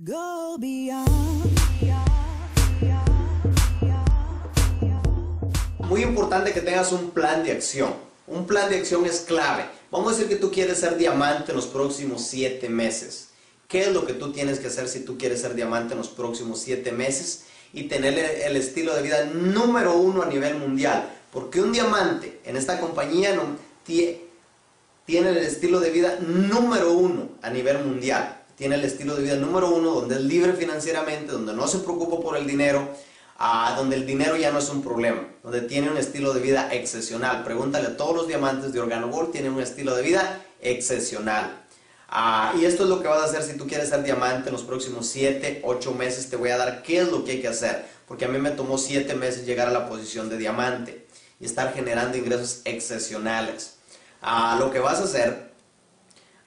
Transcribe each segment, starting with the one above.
Go beyond. Muy importante que tengas un plan de acción. Un plan de acción es clave. Vamos a decir que tú quieres ser diamante en los próximos 7 meses. ¿Qué es lo que tú tienes que hacer si tú quieres ser diamante en los próximos 7 meses y tener el estilo de vida número 1 a nivel mundial? Porque un diamante en esta compañía tiene el estilo de vida número 1 a nivel mundial. Tiene el estilo de vida número 1, donde es libre financieramente, donde no se preocupa por el dinero, donde el dinero ya no es un problema, donde tiene un estilo de vida excepcional. Pregúntale a todos los diamantes de Organo Gold, tienen un estilo de vida excepcional. Y esto es lo que vas a hacer si tú quieres ser diamante en los próximos 7, 8 meses. Te voy a dar qué es lo que hay que hacer, porque a mí me tomó 7 meses llegar a la posición de diamante y estar generando ingresos excepcionales. Lo que vas a hacer...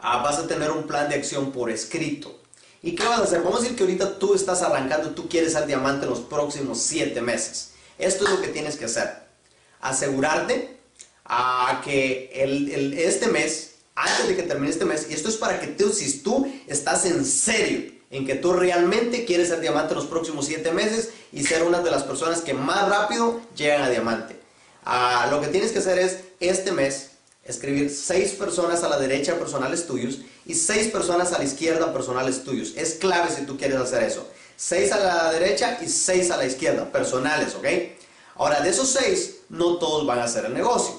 vas a tener un plan de acción por escrito. ¿Y qué vas a hacer? Vamos a decir que ahorita tú estás arrancando, tú quieres ser diamante en los próximos 7 meses. Esto es lo que tienes que hacer. Asegurarte que este mes, antes de que termine este mes, y esto es para que tú, si tú estás en serio, en que tú realmente quieres ser diamante en los próximos 7 meses y ser una de las personas que más rápido llegan a diamante. Lo que tienes que hacer es, este mes, escribir 6 personas a la derecha personales tuyos y 6 personas a la izquierda personales tuyos. Es clave si tú quieres hacer eso. 6 a la derecha y 6 a la izquierda personales, ¿ok? Ahora, de esos 6, no todos van a hacer el negocio.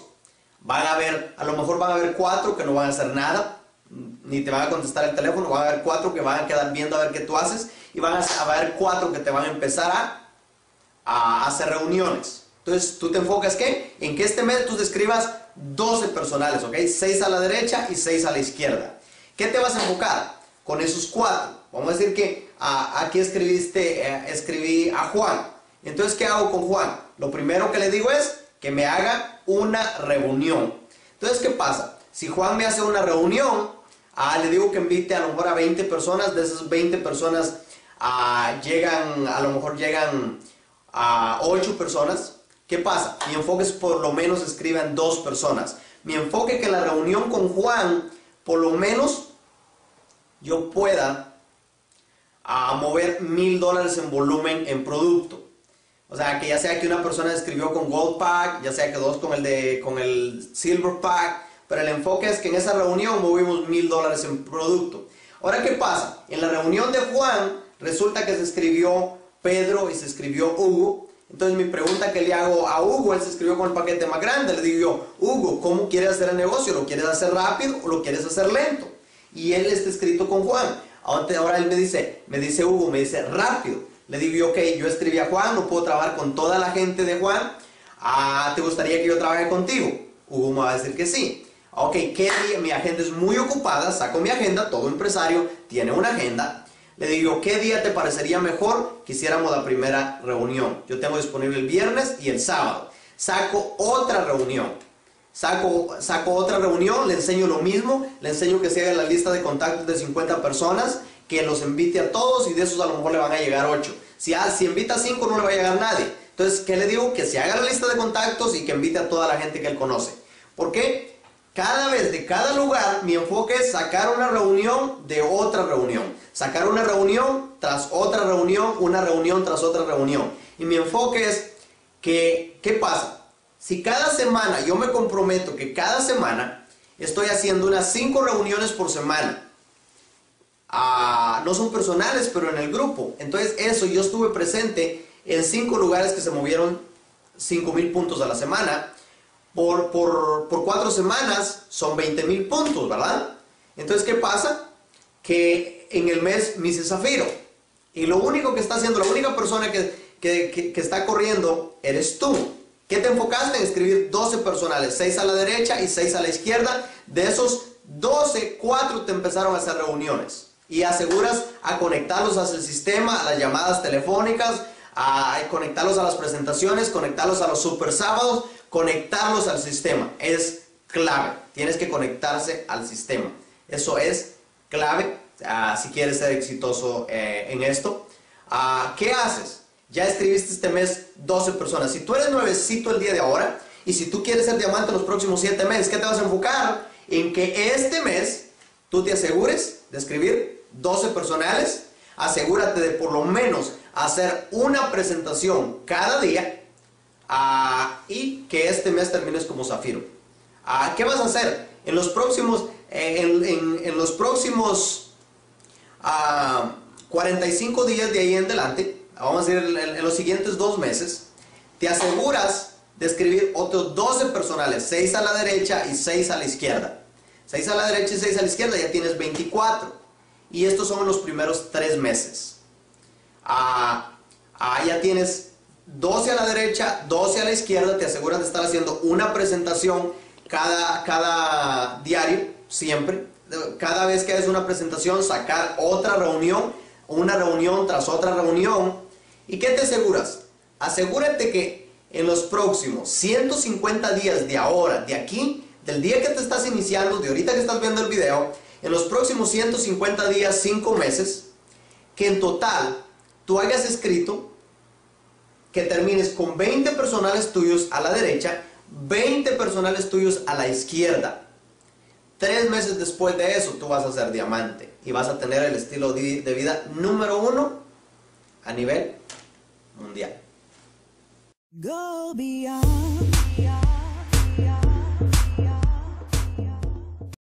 Van a haber, a lo mejor van a haber 4 que no van a hacer nada, ni te van a contestar el teléfono. Van a haber 4 que van a quedar viendo a ver qué tú haces, y van a haber 4 que te van a empezar a hacer reuniones. Entonces, tú te enfocas ¿qué? En que este mes tú te escribas 12 personales, ¿ok? 6 a la derecha y 6 a la izquierda. ¿Qué te vas a enfocar? Con esos 4. Vamos a decir que aquí escribí a Juan. Entonces, ¿qué hago con Juan? Lo primero que le digo es que me haga una reunión. Entonces, ¿qué pasa? Si Juan me hace una reunión, le digo que invite a lo mejor a 20 personas. De esas 20 personas a lo mejor llegan a 8 personas. ¿Qué pasa? Mi enfoque es por lo menos escriban 2 personas. Mi enfoque es que en la reunión con Juan, por lo menos yo pueda mover $1000 en volumen en producto. O sea, que ya sea que una persona escribió con Gold Pack, ya sea que 2 con el Silver Pack, pero el enfoque es que en esa reunión movimos $1000 en producto. Ahora, ¿qué pasa? En la reunión de Juan, resulta que se escribió Pedro y se escribió Hugo. Entonces, mi pregunta que le hago a Hugo, él se escribió con el paquete más grande. Le digo yo, Hugo, ¿cómo quieres hacer el negocio? ¿Lo quieres hacer rápido o lo quieres hacer lento? Y él está escrito con Juan. Ahora él me dice Hugo, me dice rápido. Le digo yo, ok, yo escribí a Juan, no puedo trabajar con toda la gente de Juan. ¿Te gustaría que yo trabaje contigo? Hugo me va a decir que sí. Ok, ¿qué día? Mi agenda es muy ocupada, saco mi agenda, todo empresario tiene una agenda. Le digo, ¿qué día te parecería mejor que hiciéramos la primera reunión? Yo tengo disponible el viernes y el sábado. Saco otra reunión. Saco otra reunión, le enseño lo mismo. Le enseño que se haga la lista de contactos de 50 personas, que los invite a todos, y de esos a lo mejor le van a llegar 8. Si invita a 5, no le va a llegar nadie. Entonces, ¿qué le digo? Que se haga la lista de contactos y que invite a toda la gente que él conoce. ¿Por qué? Cada vez, de cada lugar, mi enfoque es sacar una reunión de otra reunión. Sacar una reunión tras otra reunión, una reunión tras otra reunión. Y mi enfoque es que, ¿qué pasa? Si cada semana, yo me comprometo que cada semana estoy haciendo unas 5 reuniones por semana. No son personales, pero en el grupo. Entonces, eso, yo estuve presente en 5 lugares que se movieron 5000 puntos a la semana. Por 4 semanas son 20,000 puntos, ¿verdad? Entonces, ¿qué pasa? Que en el mes me hice zafiro. Y lo único que está haciendo, la única persona que está corriendo, eres tú. ¿Qué te enfocaste? En escribir 12 personales, 6 a la derecha y 6 a la izquierda. De esos 12, 4 te empezaron a hacer reuniones. Y aseguras a conectarlos hacia el sistema, a las llamadas telefónicas, a conectarlos a las presentaciones, conectarlos a los super sábados. Conectarlos al sistema es clave. Tienes que conectarse al sistema. Eso es clave si quieres ser exitoso en esto. ¿Qué haces? Ya escribiste este mes 12 personas. Si tú eres nuevecito el día de ahora y si tú quieres ser diamante en los próximos 7 meses, ¿qué te vas a enfocar? En que este mes tú te asegures de escribir 12 personales. asegúrate de por lo menos hacer una presentación cada día y que este mes termines como zafiro. ¿Qué vas a hacer? En los próximos, 45 días de ahí en adelante, vamos a decir en los siguientes 2 meses, te aseguras de escribir otros 12 personales, 6 a la derecha y 6 a la izquierda. 6 a la derecha y 6 a la izquierda, ya tienes 24. Y estos son los primeros 3 meses. Ya tienes 12 a la derecha, 12 a la izquierda, te aseguras de estar haciendo una presentación cada diario, siempre. Cada vez que haces una presentación, sacar otra reunión, una reunión tras otra reunión. ¿Y qué te aseguras? Asegúrate que en los próximos 150 días de ahora, de aquí, del día que te estás iniciando, de ahorita que estás viendo el video, en los próximos 150 días, 5 meses, que en total tú hayas escrito que termines con 20 personales tuyos a la derecha, 20 personales tuyos a la izquierda. 3 meses después de eso, tú vas a ser diamante y vas a tener el estilo de vida número 1 a nivel mundial. Go beyond.